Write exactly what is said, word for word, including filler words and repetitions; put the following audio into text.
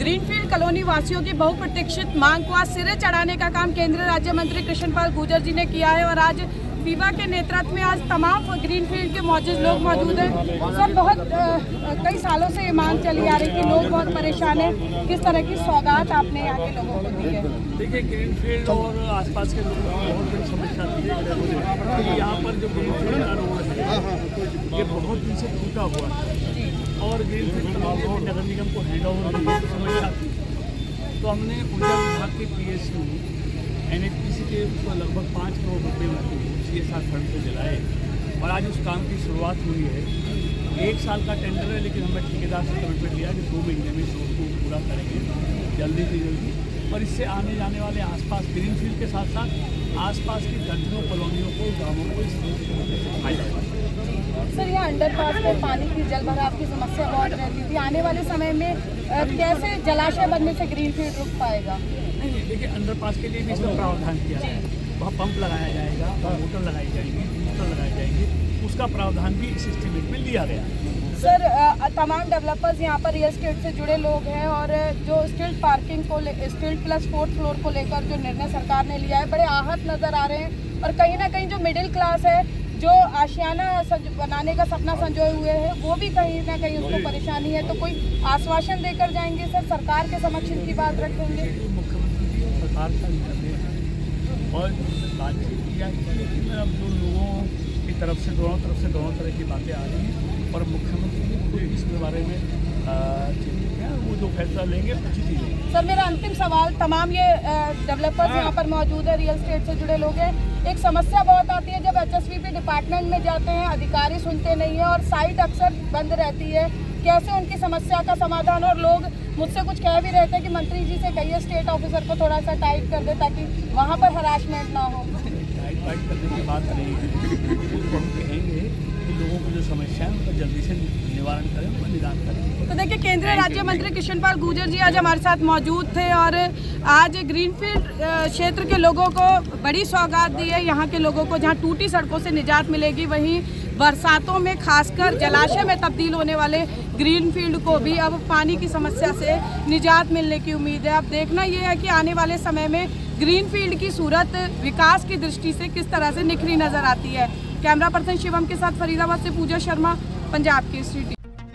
Green field colony वासियों की बहुप्रतीक्षित मांग को आज सिरे चढ़ाने का काम केंद्रीय राज्य मंत्री कृष्णपाल गुर्जर जी ने किया है और आज फीफा के नेतृत्व में आज तमाम ग्रीन फील्ड के मौजूद लोग मौजूद हैं। सब बहुत आ, कई सालों से ये मांग चली आ रही कि लोग बहुत परेशान हैं, किस तरह की सौगात आपने यहाँ के लोगों को दी है? देखिए, ग्रीन फील्ड और आसपास के लोग बहुत बड़ी समस्या थी। यहाँ पर जो ग्रीन फील्ड का रोड है ये बहुत दिन से टूटा हुआ है और ग्रीन फील्ड और नगर निगम को हैंड ओवर की समस्या थी, तो हमने पूजा शर्मा के P S U N H P C के उसको लगभग पाँच करोड़ रुपये में उसके साथ फंड को जलाए और आज उस काम की शुरुआत हुई है। एक साल का टेंडर है, लेकिन हमने ठेकेदार से कमिटमेंट लिया कि दो महीने में शोध को पूरा करेंगे जल्दी से जल्दी। और इससे आने जाने वाले आसपास ग्रीन फील्ड के साथ साथ आसपास की दर्जनों कॉलोनियों को, गाँवों को इस सर यहाँ अंडरपास में पानी की जलभराव की समस्या बहुत रहती थी। आने वाले समय में कैसे जलाशय बनने से ग्रीन फील्ड रुक पाएगा? नहीं नहीं, देखिए अंडरपास के लिए भी इसका प्रावधान किया है। वहाँ पंप लगाया जाएगा, मोटर लगाई जाएगी, मोटर लगाए जाएंगे, उसका प्रावधान भी इस एस्टीमेट में लिया गया है। सर तमाम डेवलपर्स यहाँ पर रियल स्टेट से जुड़े लोग हैं और जो स्टिल्ड पार्किंग को स्टिल्ड प्लस फोर्थ फ्लोर को लेकर जो निर्णय सरकार ने लिया है बड़े आहत नज़र आ रहे हैं और कहीं ना कहीं जो मिडिल क्लास है जो आशियाना बनाने का सपना संजोए हुए हैं वो भी कहीं ना कहीं उसको परेशानी है। तो कोई आश्वासन देकर जाएंगे सर, सरकार के समक्ष इनकी बात रखेंगे? मुख्यमंत्री सरकार का निर्णय है और बातचीत किया, लेकिन अब जो लोगों की तरफ से दोनों तरफ से दोनों तरह की बातें आ रही हैं और मुख्यमंत्री ने पूरे इसके बारे में चिंतित है, वो जो फैसला लेंगे उचित ही लेंगे। सर मेरा अंतिम सवाल, तमाम ये डेवलपर्स यहाँ पर मौजूद है, रियल स्टेट से जुड़े लोग हैं। एक समस्या बहुत आती है, जब एचएसवीपी डिपार्टमेंट में जाते हैं अधिकारी सुनते नहीं है और साइट अक्सर बंद रहती है। कैसे उनकी समस्या का समाधान? और लोग मुझसे कुछ कह भी रहते हैं कि मंत्री जी से कहिए स्टेट ऑफिसर को थोड़ा सा टाइट कर दे ताकि वहाँ पर हरासमेंट ना हो। टाइट टाइट करने की बात नहीं है, लोगों को जो समस्या है उनका जल्दी से निवारण करें, उनका निदान करें। तो देखिए, केंद्रीय राज्य मंत्री कृष्णपाल गुर्जर जी आज हमारे साथ मौजूद थे और आज ग्रीनफील्ड क्षेत्र के लोगों को बड़ी सौगात दी है। यहाँ के लोगों को जहाँ टूटी सड़कों से निजात मिलेगी, वहीं बरसातों में खासकर जलाशय में तब्दील होने वाले ग्रीनफील्ड को भी अब पानी की समस्या से निजात मिलने की उम्मीद है। अब देखना ये है कि आने वाले समय में ग्रीनफील्ड की सूरत विकास की दृष्टि से किस तरह से निखरी नजर आती है। कैमरा पर्सन शिवम के साथ फरीदाबाद से पूजा शर्मा, पंजाब के स्टूडियो।